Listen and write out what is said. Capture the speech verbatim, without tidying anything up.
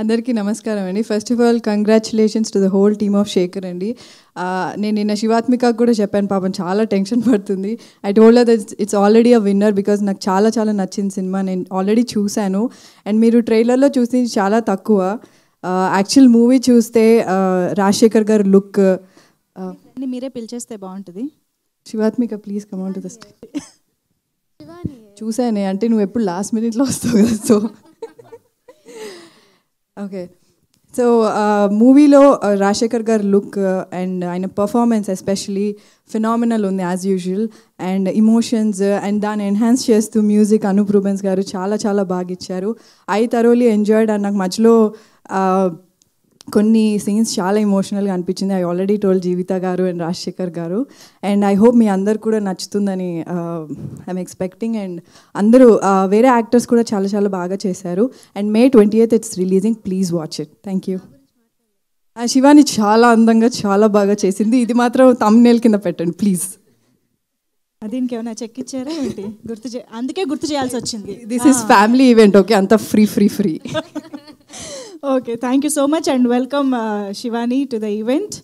Andariki namaskaram andi. First of all, congratulations to the whole team of Shekhar andi. Nenu ninna Shivatmika kuda cheppan papam chaala tension padutundi. I told her that it's already a winner because nak chaala chaala nachin cinema nenu already chusanu and meeru trailer lo chusindi chaala takkuva. Actual movie chuste Rashekargar look ni mere pilcheste baaguntadi. Shivatmika, please come on to the stage. Shivani chusane ante nu eppudu last minute lo vastavu kada, so okay, so uh, movie lo uh, Rashekhar gar look uh, and uh, in a performance especially phenomenal undi as usual and uh, emotions uh, and then enhance chestu music Anuproben garu chala chala baga icharu. I thoroughly enjoyed and nak majlo konni scenes chala emotional ga anpichindi. I already told Jeevitha garu and Rashekhar garu and I hope mi andaru kuda nachutundani uh, I'm expecting and andaru uh, vera actors kuda chala chala baga chesaru and May twentieth it's releasing. Please watch it. Thank you. Ah, Shivani chala andanga chala baga chesindi. Idi matram thumbnail kinda pettandi please. Adinki evana check ichchara enti gurtu anduke gurtu cheyalsi ochindi. This is family event, okay, anta free free free. Okay, thank you so much and welcome uh, Shivani to the event.